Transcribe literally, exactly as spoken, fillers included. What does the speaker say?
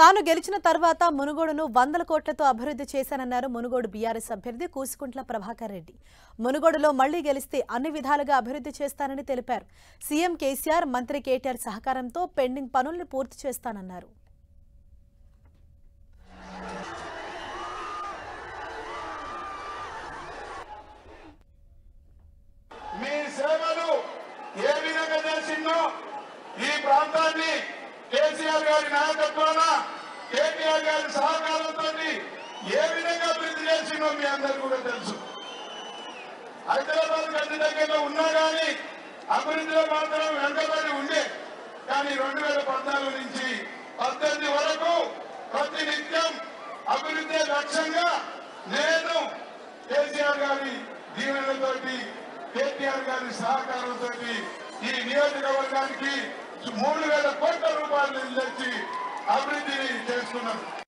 తాను గెలిచిన తర్వాత మునగోడును వందల కోట్లతో అభివృద్ధి చేశానన్నారు మునగోడ్ బీఆర్ఎస్ అభ్యర్థి కూసుకుంట్ల ప్రభాకర్ రెడ్డి। మునగోడులో మళ్ళీ గెలిస్తే అన్ని విధాలుగా అభివృద్ధి చేస్తానని తెలిపారు। సీఎం కేసీఆర్ మంత్రి కేటీఆర్ సహకారంతో పెండింగ్ పనులను పూర్తి చేస్తానన్నారు। మీ సేవలు ఏ విధంగా చేసినో ఈ ప్రాంతాన్ని కేసీఆర్ గారి నాయకత్వాన కేటీఆర్ గారి సహకారంతో ఏ విధంగా అభివృద్ధి చేసినో మీ అందరికీ కూడా తెలుసు। హైదరాబాద్ గంట దగ్గరలో ఉన్నా కానీ అభివృద్ధిలో మాత్రం వెనకబడి ఉండే, కానీ రెండు వేల పద్నాలుగు నుంచి పద్దెనిమిది వరకు ప్రతి నిత్యం అభివృద్ధి లక్ష్యంగా నేను కేసీఆర్ గారి దీవెనలతోటి కేటీఆర్ గారి సహకారంతో ఈ నియోజకవర్గానికి మూడు వేల కోట్ల రూపాయలు నిలిచి అభివృద్ధిని చేస్తున్నారు।